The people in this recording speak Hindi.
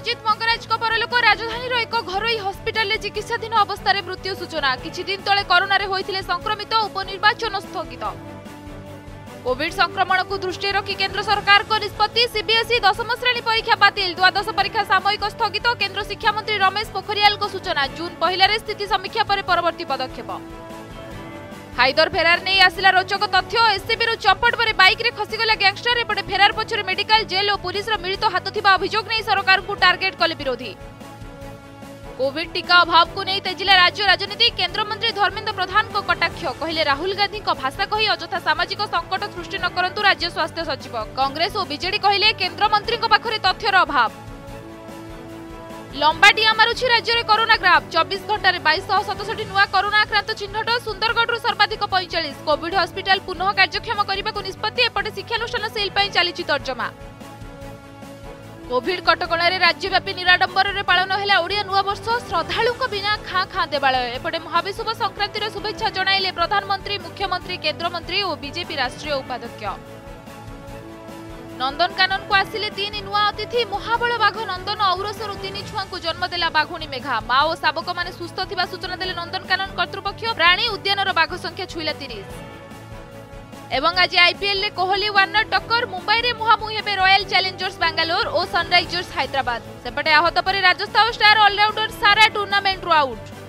अजित मंगराज परलोक राजधानी एक घरोई हस्पिटाल चिकित्साधीन अवस्था मृत्यु सूचना किछि दिन तले कोरोना होते संक्रमित उपनिर्वाचन स्थगित कोविड संक्रमण को दृष्टि रखी केंद्र सरकार को निष्पत्ति सीबीएसई दशम श्रेणी परीक्षा बातिल द्वादश परीक्षा सामयिक स्थगित केंद्र शिक्षा मंत्री रमेश पोखरियाल को सूचना जून पहले स्थिति समीक्षा पर परवर्ती पदक्षेप हाइदर फेरार नहीं आसिला रोचक तथ्य एससीबी चपट पर बाइक रे खसीगला गैंगस्टर एपटे फेरार पछरे मेडिकल जेल और पुलिस मिलित हाथ थिबा अभियोग नहीं सरकार को टार्गेट कले विरोधी कोविड टीका अभाव को नहीं तेजिला राज्य राजनीति केंद्र मंत्री धर्मेंद्र प्रधान को कटाक्ष कहले राहुल गांधी को भाषा कही अजथा सामाजिक संकट सृष्टि न करंतु राज्य स्वास्थ्य सचिव कांग्रेस और बीजेडी कहले केंद्र मंत्री को पाखरे तथ्यर अभाव लंबा डिया मारुछि राज्य रे कोरोना ग्राफ 24 घंटा रे 2267 नुवा कोरोना आक्रांत चिन्हट सुंदरगढ़ सर्वाधिक 45 कोविड हॉस्पिटल पुनः कार्यक्षम करने को निष्पत्ति एपटे शिक्षानुष्ठान सेल पर चली तर्जमा कोविड कटकणा राज्यव्यापी निराडंबर में पालन है ओडिया नुआ वर्ष श्रद्धालु बिना खाँ खाँ देवालय एपटे महाविशुभ संक्रांतिर शुभेच्छा जणाइले प्रधानमंत्री मुख्यमंत्री केंद्रमंत्री और बीजेपी राष्ट्रीय उपाध्यक्ष नंदनकानन को आसिले तीन नुआ अतिथि महाबल बाघ नंदन औरसर तीन छुआ को जन्म देला बाघुणी मेघा माँ और शावक मैंने सुस्थ थिबा सूचना देले नंदनकानन कर्तृपक्ष प्राणी उद्यानर बाघ संख्या छुईला 30 एवं आज आईपीएल कोहली वार्नर टक्कर मुंबई में मुहांमुही हेबे रॉयल चैलेंजर्स बेंगलोर और सनराइजर्स हैदराबाद सेपटे आहत पर राजस्थान स्टार ऑलराउंडर सारा टूर्नामेंट आउट।